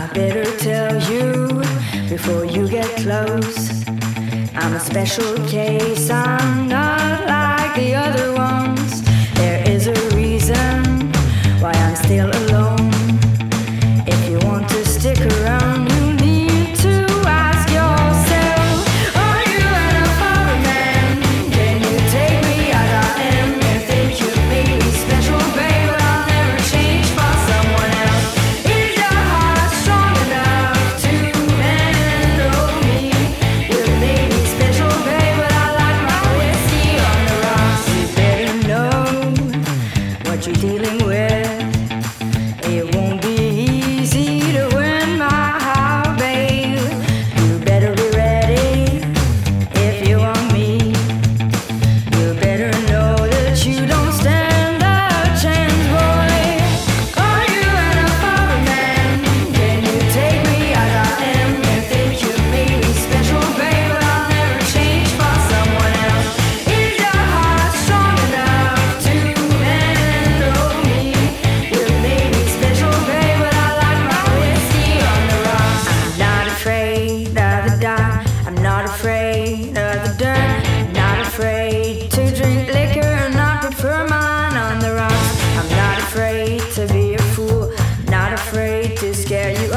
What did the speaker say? I better tell you before you get close. I'm a special case, I'm not like the other ones. There is a reason why I'm still alone. If you want to stick around, you need to ask yourself, are you an foreign man? Can you take me as I am? You think you made me special, babe, but I'll never change for someone else. Is your heart strong enough to handle me? You made me special, babe, but I like my whiskey on the rocks. You better know what you're dealing with. It won't be easy to win my heart, babe. You better be ready if you want me. You better know that you don't stand a chance, boy. Are you an foreign man? Can you take me as I am? You think you made me special, babe, but I'll never change for someone else. Is your heart strong enough to handle me? You made me special, babe, but I like my whiskey on the rocks. I'm not afraid of the dark. I'm not afraid of the dirt. I'm not afraid to drink liquor, and I prefer mine on the rocks. I'm not afraid to be a fool. I'm not afraid to scare you.